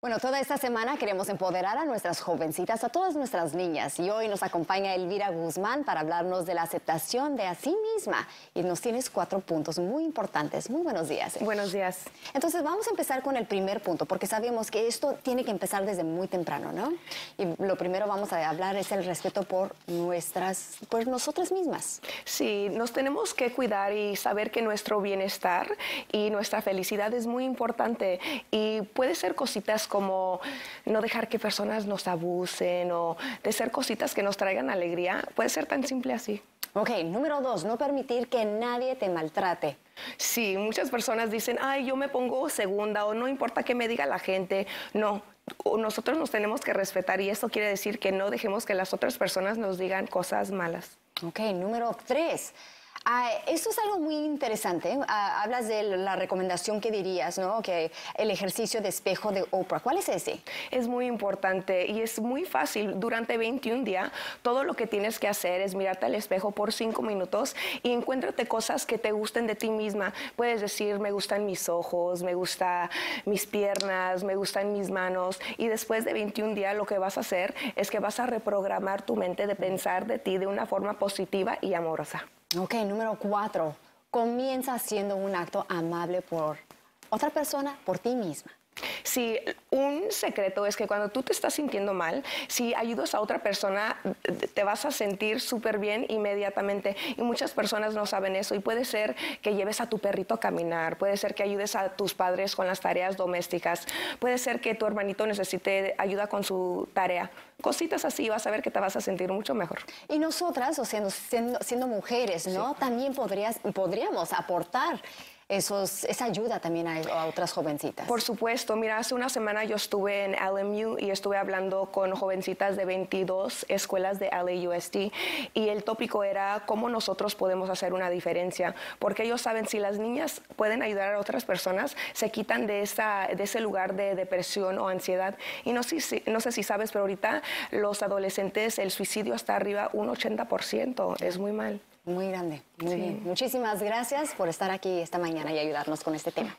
Bueno, toda esta semana queremos empoderar a nuestras jovencitas, a todas nuestras niñas. Y hoy nos acompaña Elvira Guzmán para hablarnos de la aceptación de a sí misma. Y nos tienes 4 puntos muy importantes. Muy buenos días. Buenos días. Entonces, vamos a empezar con el primer punto, porque sabemos que esto tiene que empezar desde muy temprano, ¿no? Y lo primero vamos a hablar es el respeto por nosotras mismas. Sí, nos tenemos que cuidar y saber que nuestro bienestar y nuestra felicidad es muy importante. Y puede ser cositas como no dejar que personas nos abusen o de hacer cositas que nos traigan alegría. Puede ser tan simple así. Ok, número 2, no permitir que nadie te maltrate. Sí, muchas personas dicen, ay, yo me pongo segunda o no importa qué me diga la gente. No, nosotros nos tenemos que respetar y eso quiere decir que no dejemos que las otras personas nos digan cosas malas. Ok, número 3. Esto es algo muy interesante. Hablas de la recomendación que dirías, ¿no? Que el ejercicio de espejo de Oprah. ¿Cuál es ese? Es muy importante y es muy fácil. Durante 21 días, todo lo que tienes que hacer es mirarte al espejo por 5 minutos y encuéntrate cosas que te gusten de ti misma. Puedes decir, me gustan mis ojos, me gustan mis piernas, me gustan mis manos. Y después de 21 días, lo que vas a hacer es que vas a reprogramar tu mente de pensar de ti de una forma positiva y amorosa. Ok, número 4, comienza haciendo un acto amable por otra persona, por ti misma. Sí, un secreto es que cuando tú te estás sintiendo mal, si ayudas a otra persona, te vas a sentir súper bien inmediatamente. Y muchas personas no saben eso. Y puede ser que lleves a tu perrito a caminar, puede ser que ayudes a tus padres con las tareas domésticas, puede ser que tu hermanito necesite ayuda con su tarea. Cositas así, vas a ver que te vas a sentir mucho mejor. Y nosotras, o sea, siendo mujeres, ¿no? Sí. También podríamos aportar esa ayuda también a otras jovencitas. Por supuesto. Mira, hace una semana yo estuve en LMU y estuve hablando con jovencitas de 22 escuelas de LAUSD y el tópico era cómo nosotros podemos hacer una diferencia, porque ellos saben si las niñas pueden ayudar a otras personas, se quitan de ese lugar de depresión o ansiedad. Y no sé si sabes, pero ahorita los adolescentes, el suicidio está arriba un 80%. Es muy mal. Muy grande. Muy bien. Muchísimas gracias por estar aquí esta mañana y ayudarnos con este tema.